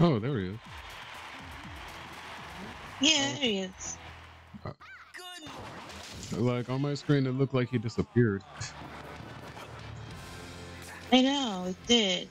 Oh, there he is. Yeah, there he is. Like, on my screen, it looked like he disappeared. I know, it did.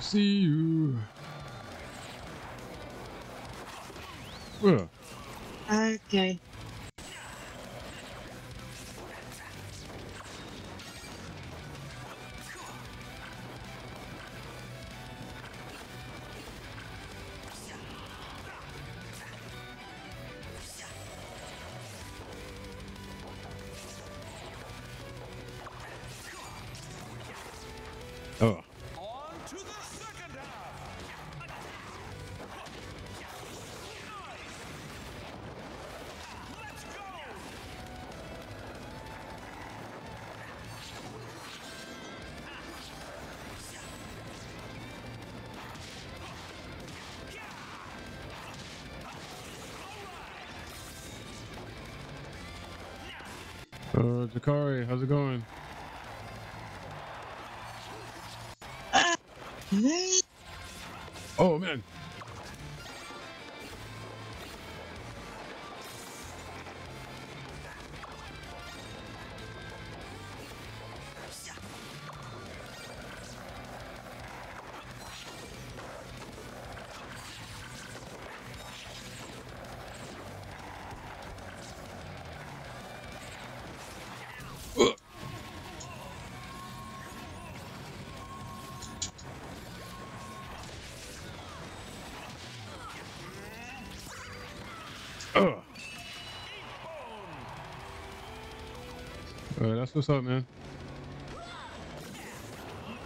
See you. Okay. Jakari, how's it going? Oh man. What's up, man?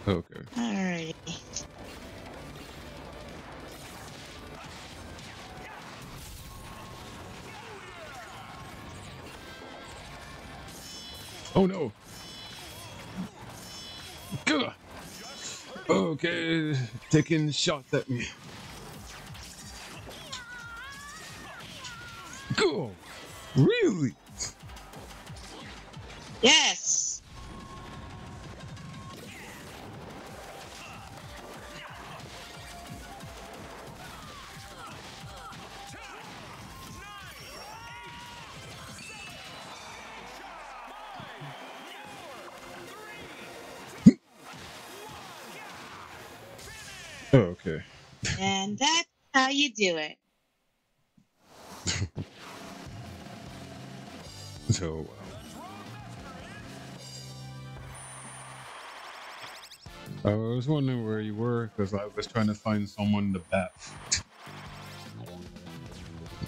Okay. All right. Oh no. Gah. Okay, taking shots at me. Cool. Really? Yes. Okay. And that's how you do it. So. I was wondering where you were because I was trying to find someone to bat.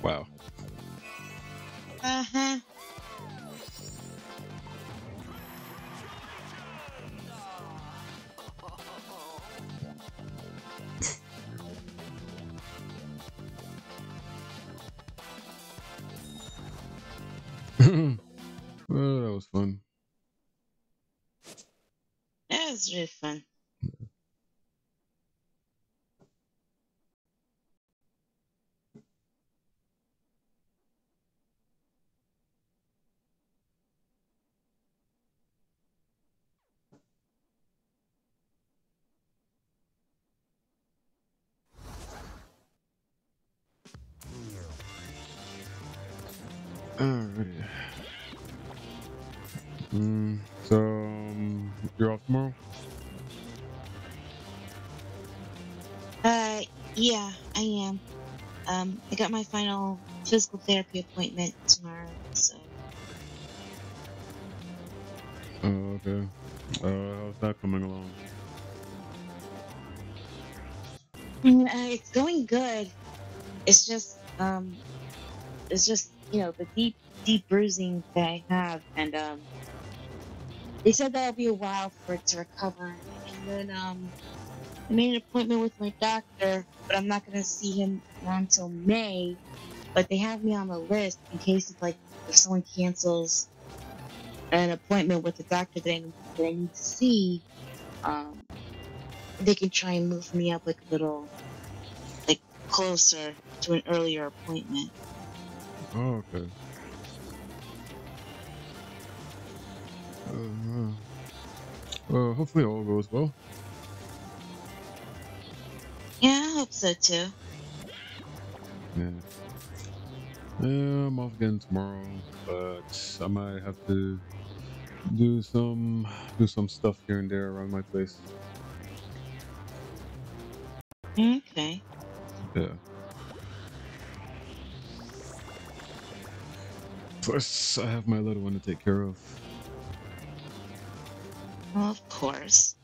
Wow. Uh-huh. Well, that was fun. That was really fun. Alrighty. So, you're off tomorrow? Yeah, I am. I got my final physical therapy appointment tomorrow, so. Oh, okay. How's that coming along? It's going good. It's just, you know, the deep bruising that I have, and they said that'll be a while for it to recover. And then I made an appointment with my doctor, but I'm not gonna see him until May. But they have me on the list in case of, like, if someone cancels an appointment with the doctor that I need to see, they can try and move me up, like, a little, like, closer to an earlier appointment. Oh, okay. Hopefully all goes well. Yeah, I hope so too. Yeah. I'm off again tomorrow, but I might have to do some stuff here and there around my place. Okay. Yeah. Plus, I have my little one to take care of. Well, of course.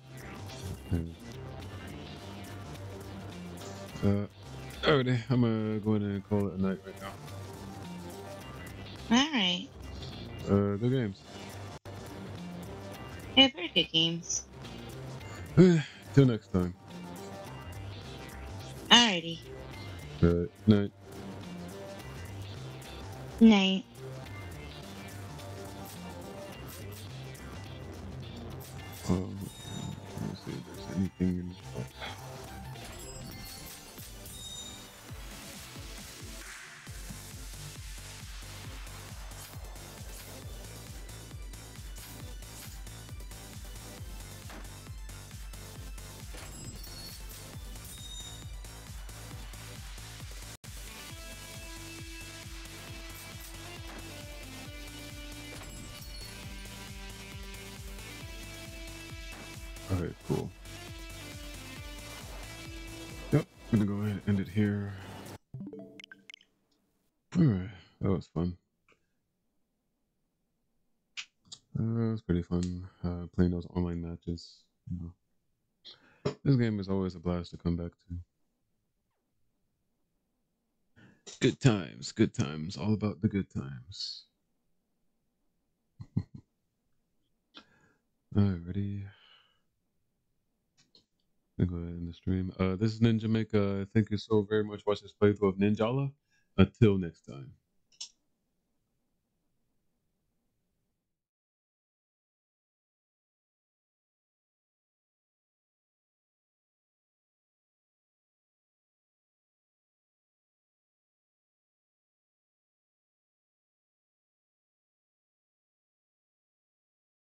Alrighty, I'm gonna go ahead and call it a night right now. Alright. Good games. Yeah, very good games. Till next time. Alrighty. Alright, night. Night. Let's see if there's anything in this book. Alright, cool. Yep, I'm gonna go ahead and end it here. Alright, that was fun. That was pretty fun, playing those online matches. You know. This game is always a blast to come back to. Good times, all about the good times. Alrighty. Go ahead in the stream. This is Ninjamaica. Thank you so very much for watching this playthrough of Ninjala. Until next time.